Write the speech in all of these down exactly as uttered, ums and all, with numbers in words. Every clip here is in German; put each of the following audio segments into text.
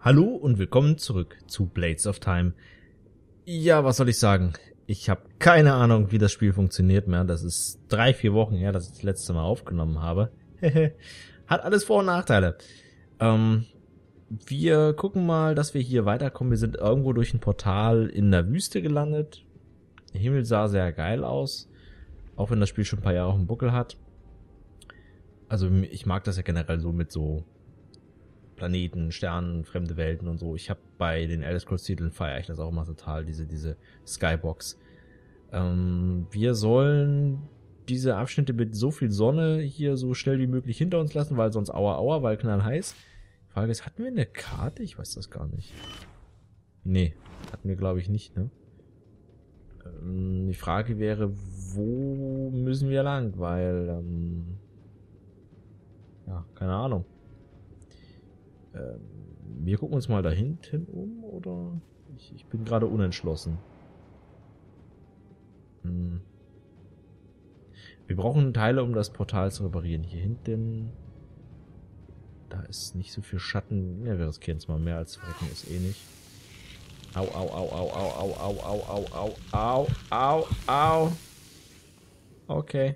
Hallo und willkommen zurück zu Blades of Time. Ja, was soll ich sagen? Ich habe keine Ahnung, wie das Spiel funktioniert mehr. Das ist drei, vier Wochen her, dass ich das letzte Mal aufgenommen habe. Hat alles Vor- und Nachteile. Ähm, wir gucken mal, dass wir hier weiterkommen. Wir sind irgendwo durch ein Portal in der Wüste gelandet. Der Himmel sah sehr geil aus. Auch wenn das Spiel schon ein paar Jahre auf dem Buckel hat. Also ich mag das ja generell so mit so Planeten, Sternen, fremde Welten und so. Ich habe bei den Elder Scrolls Titeln feiere ich das auch immer total, diese diese Skybox. Ähm, wir sollen diese Abschnitte mit so viel Sonne hier so schnell wie möglich hinter uns lassen, weil sonst aua aua, weil knallheiß. Die Frage ist, hatten wir eine Karte? Ich weiß das gar nicht. Nee, hatten wir glaube ich nicht, ne? Ähm, die Frage wäre, wo müssen wir lang? Weil, ähm, ja, keine Ahnung. Wir gucken uns mal da hinten um, oder? Ich, ich bin gerade unentschlossen. Hm. Wir brauchen Teile, um das Portal zu reparieren. Hier hinten, da ist nicht so viel Schatten. Ja, wir riskieren es mal. Mehr als Verrecken ist eh nicht. Au, au, au, au, au, au, au, au, au, au, au, au. Okay.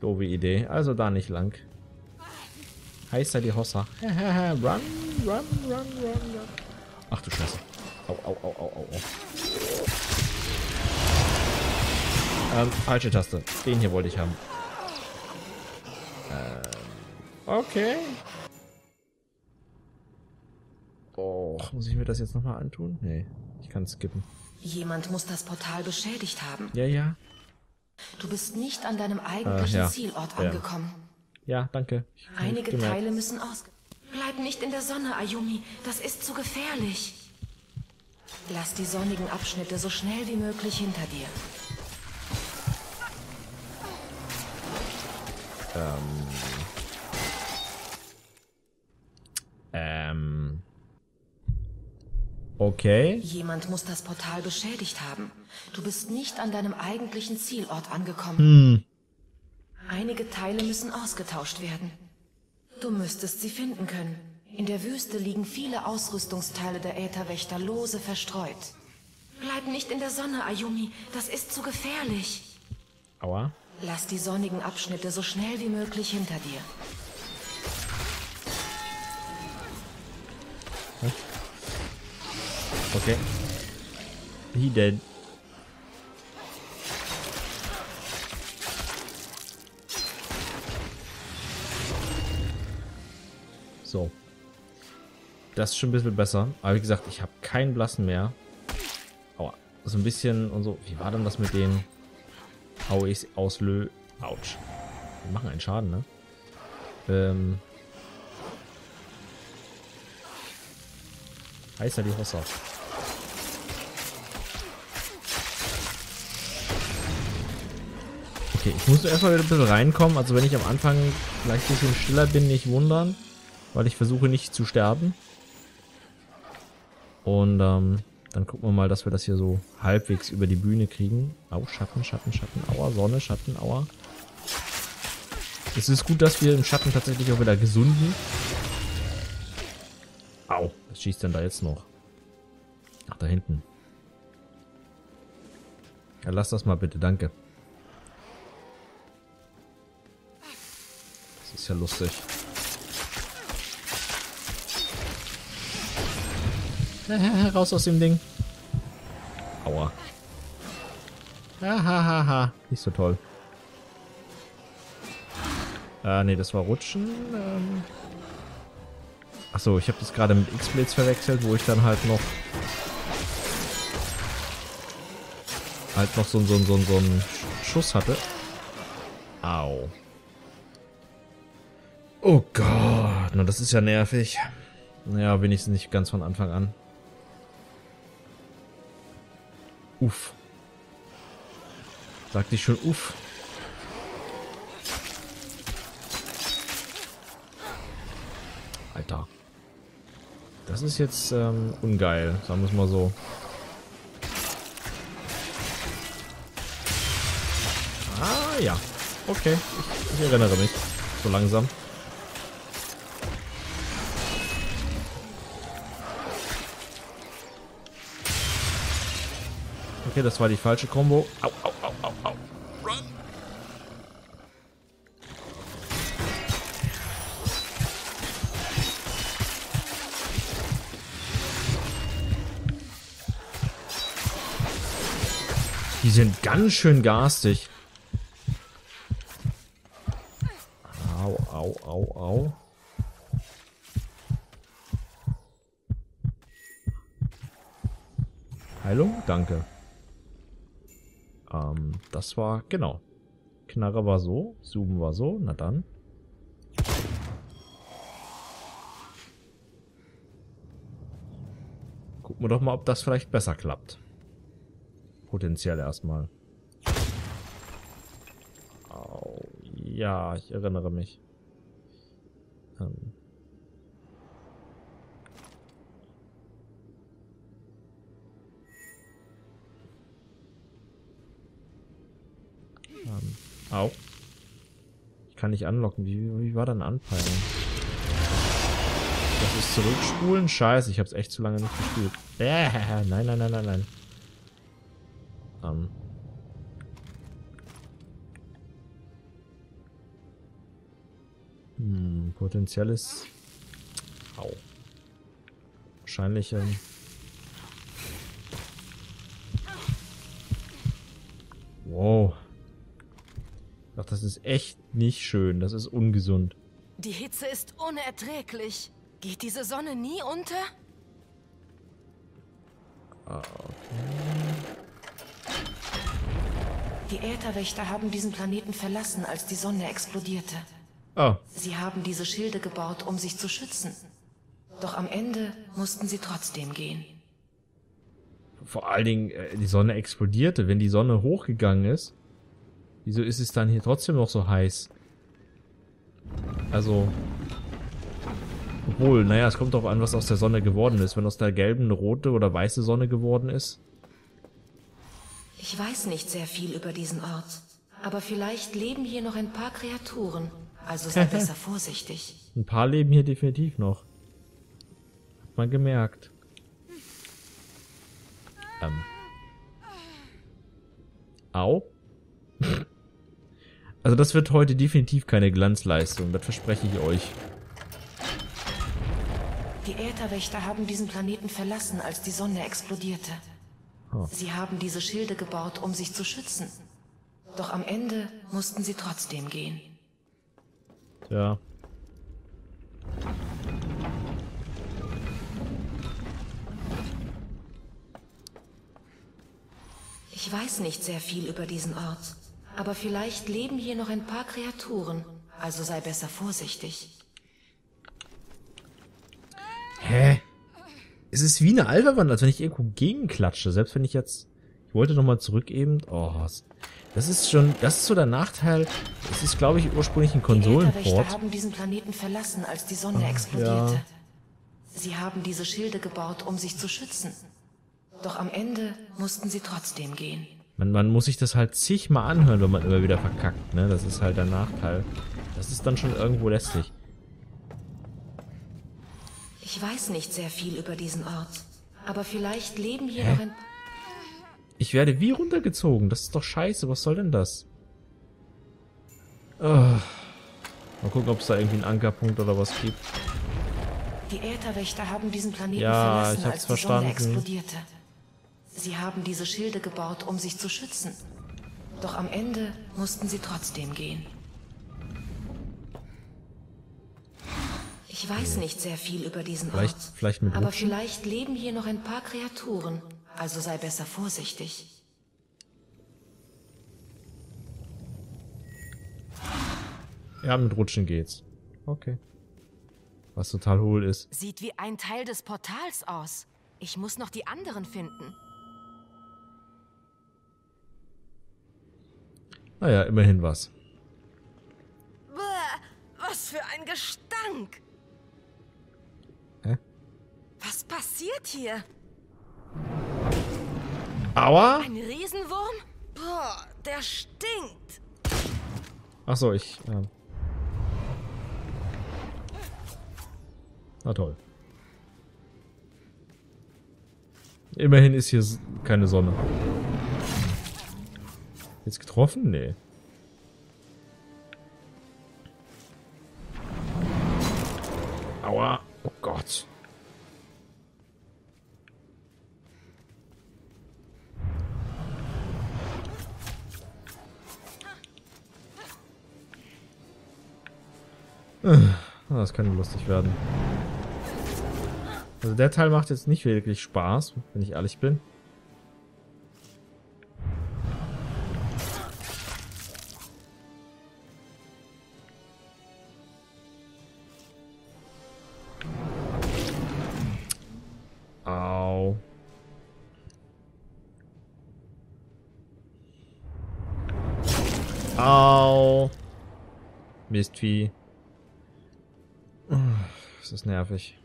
Doofe Idee. Also da nicht lang. Heißer die Hossa. Run, run, run, run, run. Ach du Scheiße. Au, au, au, au, au, au. Ähm, falsche Taste. Den hier wollte ich haben. Ähm, okay. Oh, muss ich mir das jetzt nochmal antun? Nee, ich kann skippen. Jemand muss das Portal beschädigt haben. Ja, ja. Du bist nicht an deinem eigentlichen äh, ja. Zielort ja. angekommen. Ja, danke. Einige gemerkt. Teile müssen aus. Bleib nicht in der Sonne, Ayumi. Das ist zu gefährlich. Lass die sonnigen Abschnitte so schnell wie möglich hinter dir. Ähm. Ähm. Okay. Jemand muss das Portal beschädigt haben. Du bist nicht an deinem eigentlichen Zielort angekommen. Hm. Einige Teile müssen ausgetauscht werden. Du müsstest sie finden können. In der Wüste liegen viele Ausrüstungsteile der Ätherwächter lose verstreut. Bleib nicht in der Sonne, Ayumi. Das ist zu gefährlich. Aua. Lass die sonnigen Abschnitte so schnell wie möglich hinter dir. Okay. He dead. So. Das ist schon ein bisschen besser. Aber wie gesagt, ich habe keinen Blassen mehr. Aua. So ein bisschen und so. Wie war denn das mit dem Auis auslö... Autsch. Wir machen einen Schaden, ne? Ähm. Heißer die Wasser. Okay, ich muss erstmal wieder ein bisschen reinkommen. Also wenn ich am Anfang vielleicht ein bisschen stiller bin, nicht wundern. Weil ich versuche nicht zu sterben. Und ähm, dann gucken wir mal, dass wir das hier so halbwegs über die Bühne kriegen. Au, Schatten, Schatten, Schatten, aua, Sonne, Schatten, aua. Es ist gut, dass wir im Schatten tatsächlich auch wieder gesunden. Au, was schießt denn da jetzt noch? Ach, da hinten. Ja, lass das mal bitte, danke. Das ist ja lustig. Raus aus dem Ding. Aua. Hahaha. Nicht so toll. Äh, ne, das war Rutschen. Ähm Achso, ich habe das gerade mit X-Blades verwechselt, wo ich dann halt noch halt noch so einen so so so Schuss hatte. Au. Oh Gott. Na, das ist ja nervig. Naja, wenigstens nicht ganz von Anfang an. Uff. Sagte ich schon uff. Alter. Das ist jetzt ähm, ungeil, sagen wir es mal so. Ah ja. Okay. Ich, ich erinnere mich. So langsam. Okay, das war die falsche Kombo. Au, au, au, au, au. Run. Die sind ganz schön garstig. Au, au, au, au. Heilung? Danke. Ähm, das war, genau. Knarre war so, Zoomen war so, na dann. Gucken wir doch mal, ob das vielleicht besser klappt. Potenziell erstmal. Oh, ja, ich erinnere mich. Ähm. Ähm. Au. Ich kann nicht anlocken. Wie, wie war denn Anpeilen? Das ist zurückspulen? Scheiße, ich hab's echt zu lange nicht gespielt. Äh, nein, nein, nein, nein, nein. Hm, potenzielles. Au. Wahrscheinlich. Ähm wow. Ach, das ist echt nicht schön. Das ist ungesund. Die Hitze ist unerträglich. Geht diese Sonne nie unter? Ah, okay. Die Ätherwächter haben diesen Planeten verlassen, als die Sonne explodierte. Oh. Sie haben diese Schilde gebaut, um sich zu schützen. Doch am Ende mussten sie trotzdem gehen. Vor allen Dingen, die Sonne explodierte. Wenn die Sonne hochgegangen ist, wieso ist es dann hier trotzdem noch so heiß? Also, obwohl, naja, es kommt darauf an, was aus der Sonne geworden ist. Wenn aus der gelben eine rote oder weiße Sonne geworden ist. Ich weiß nicht sehr viel über diesen Ort, aber vielleicht leben hier noch ein paar Kreaturen, also sei besser vorsichtig. Ein paar leben hier definitiv noch. Hat man gemerkt. Ähm. Au. Also das wird heute definitiv keine Glanzleistung, das verspreche ich euch. Die Ätherwächter haben diesen Planeten verlassen, als die Sonne explodierte. Sie haben diese Schilde gebaut, um sich zu schützen. Doch am Ende mussten sie trotzdem gehen. Ja. Ich weiß nicht sehr viel über diesen Ort, aber vielleicht leben hier noch ein paar Kreaturen, also sei besser vorsichtig. Hä? Es ist wie eine Alverwand, als wenn ich irgendwo gegenklatsche. Selbst wenn ich jetzt... Ich wollte nochmal zurück eben... Oh, das ist schon... Das ist so der Nachteil. Es ist, glaube ich, ursprünglich ein Konsolenport. Die Ätherwächter haben diesen Planeten verlassen, als die Sonne Ach, explodierte. Ja. Sie haben diese Schilde gebaut, um sich zu schützen. Doch am Ende mussten sie trotzdem gehen. Man, man muss sich das halt zigmal anhören, wenn man immer wieder verkackt, ne? Das ist halt der Nachteil. Das ist dann schon irgendwo lästig. Ich weiß nicht sehr viel über diesen Ort, aber vielleicht leben hier noch ein... Ich werde wie runtergezogen. Das ist doch scheiße. Was soll denn das? Oh. Mal gucken, ob es da irgendwie einen Ankerpunkt oder was gibt. Die Ätherwächter haben diesen Planeten ja, verlassen, ich hab's als die Sonne explodierte. Sie haben diese Schilde gebaut, um sich zu schützen. Doch am Ende mussten sie trotzdem gehen. Ich weiß nicht sehr viel über diesen vielleicht, Ort, vielleicht mit aber Rutschen. Vielleicht leben hier noch ein paar Kreaturen, also sei besser vorsichtig. Ja, mit Rutschen geht's. Okay. Was total hohl ist. Sieht wie ein Teil des Portals aus. Ich muss noch die anderen finden. Naja, immerhin was. Bäh, was für ein Gestank! Was passiert hier? Aua! Ein Riesenwurm? Boah, der stinkt! Achso, ich... Ähm. Na toll. Immerhin ist hier keine Sonne. Jetzt getroffen? Nee. Aua. Oh Gott. Das kann lustig werden. Also der Teil macht jetzt nicht wirklich Spaß, wenn ich ehrlich bin. Au. Au. Mistvieh. Das ist nervig.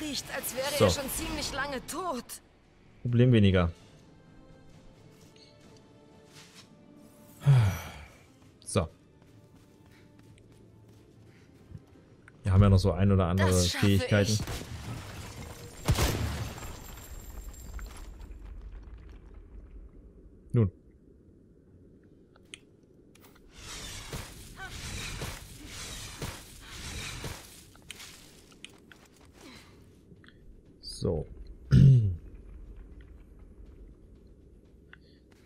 Riecht, als wäre so. Er schon ziemlich lange tot. Problem weniger. So. Haben ja noch so ein oder andere Fähigkeiten. Ich. Nun. So.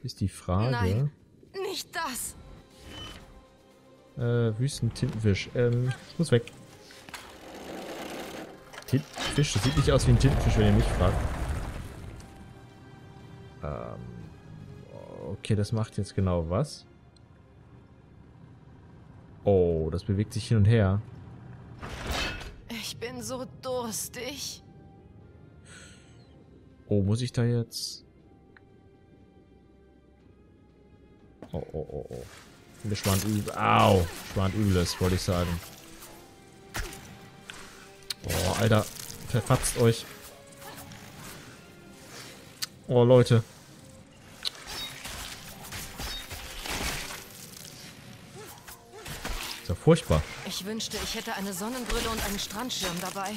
Ist die Frage. Nein, nicht das. Äh, Wüstentintenfisch. Ähm, ich muss weg. Tintenfisch, das sieht nicht aus wie ein Tintenfisch, wenn ihr mich fragt. Ähm, okay, das macht jetzt genau was. Oh, das bewegt sich hin und her. Ich bin so durstig. Oh, muss ich da jetzt... Oh, oh, oh, oh. Mir schwant übel. Au, schwant übles, wollte ich sagen. Oh, Alter, verfatzt euch. Oh, Leute. Ist ja furchtbar. Ich wünschte, ich hätte eine Sonnenbrille und einen Strandschirm dabei.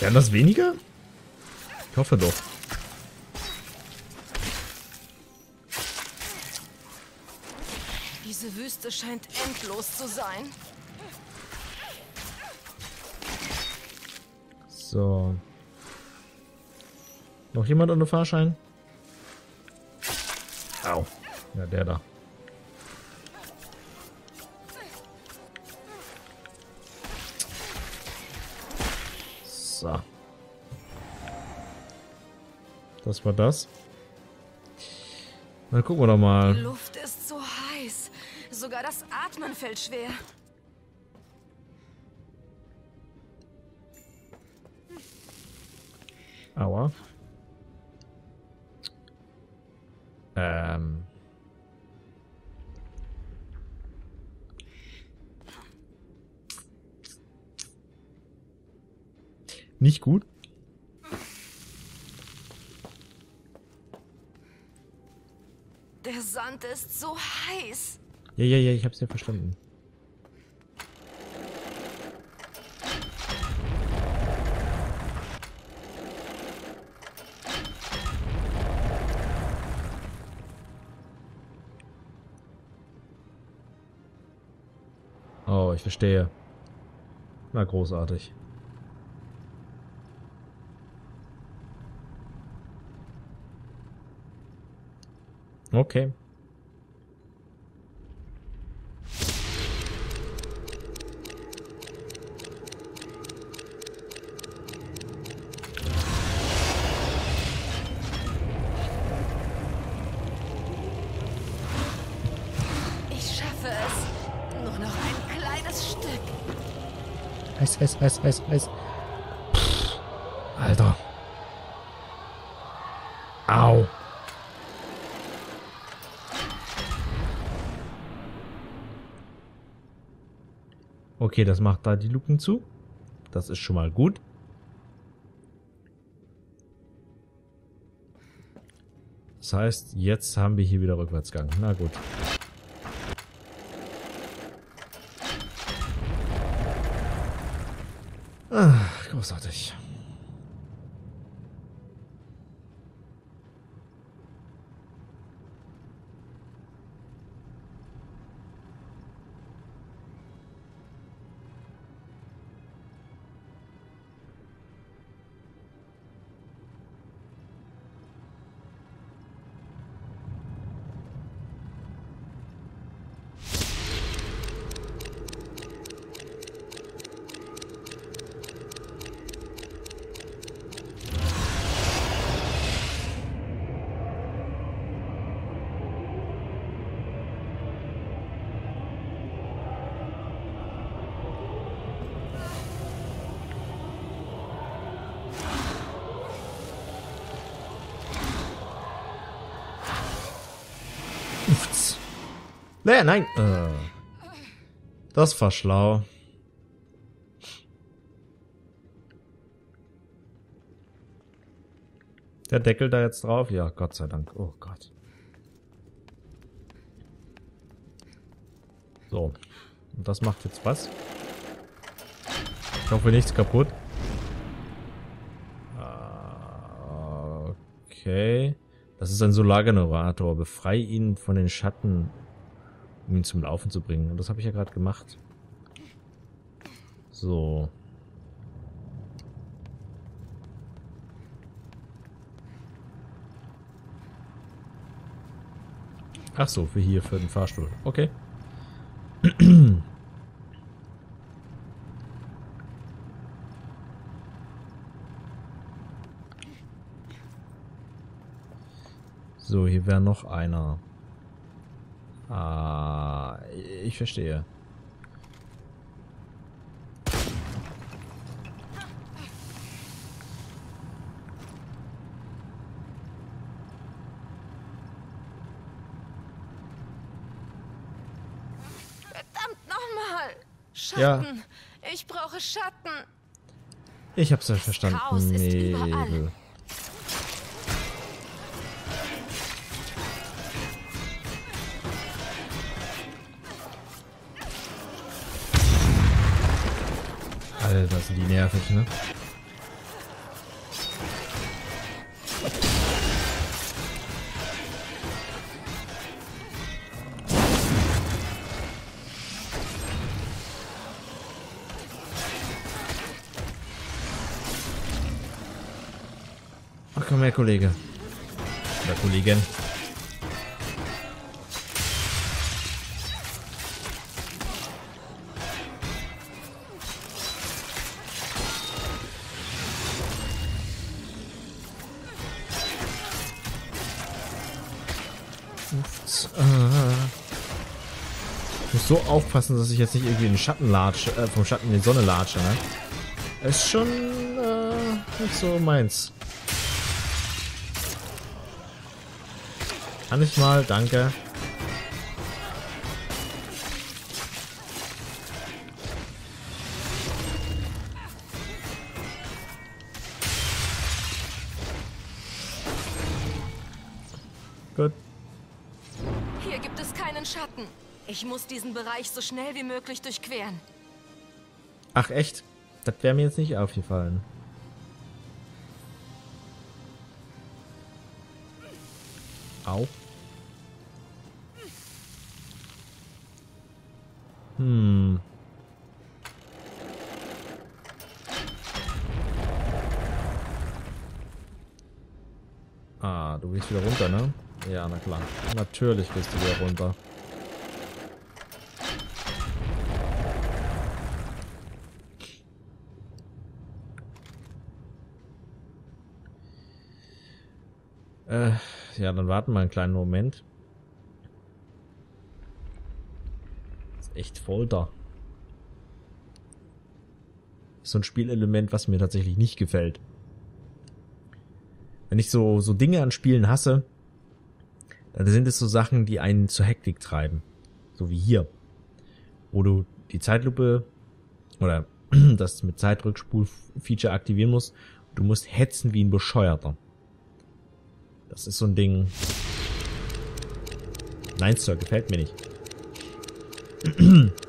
Wären das weniger? Ich hoffe doch. Diese Wüste scheint endlos zu sein. So. Noch jemand ohne Fahrschein? Au. Ja, der da. Das war das. Dann gucken wir doch mal. Die Luft ist so heiß. Sogar das Atmen fällt schwer. Aua. Ähm. Nicht gut. Der Sand ist so heiß. Ja, ja, ja, ich hab's ja verstanden. Oh, ich verstehe. Na, großartig. Okay. Ich schaffe es. Nur noch ein kleines Stück. Eis, Eis, Eis, Eis, Eis. Pff, Alter. Au. Okay, das macht da die Luken zu. Das ist schon mal gut. Das heißt, jetzt haben wir hier wieder Rückwärtsgang. Na gut. Ach, großartig. Nee, nein. Äh, das war schlau. Der Deckel da jetzt drauf? Ja, Gott sei Dank. Oh Gott. So. Und das macht jetzt was? Ich hoffe, nichts kaputt. Ah, okay. Das ist ein Solargenerator. Befreie ihn von den Schatten, um ihn zum Laufen zu bringen. Und das habe ich ja gerade gemacht. So. Ach so, für hier, für den Fahrstuhl. Okay. So, hier wäre noch einer. Ah, ich verstehe. Verdammt nochmal! Schatten! Ja. Ich brauche Schatten! Ich hab's ja verstanden. Chaos ist überall. Das sind die nervig, ne? Ach komm her, Kollege. Oder Kollegin. So aufpassen, dass ich jetzt nicht irgendwie in den Schatten latsche, äh, vom Schatten in die Sonne latsche, ne? Ist schon äh, nicht so meins. Kann ich mal, danke. Gut. Hier gibt es keinen Schatten. Ich muss diesen Bereich so schnell wie möglich durchqueren. Ach echt? Das wäre mir jetzt nicht aufgefallen. Au. Hm. Ah, du gehst wieder runter, ne? Ja, na klar. Natürlich gehst du wieder runter. Ja, dann warten wir einen kleinen Moment. Das ist echt voll da. Ist so ein Spielelement, was mir tatsächlich nicht gefällt. Wenn ich so, so Dinge an Spielen hasse, dann sind es so Sachen, die einen zur Hektik treiben. So wie hier. Wo du die Zeitlupe oder das mit Zeitrückspul-Feature aktivieren musst. Du musst hetzen wie ein Bescheuerter. Das ist so ein Ding. Nein, Sir, gefällt mir nicht.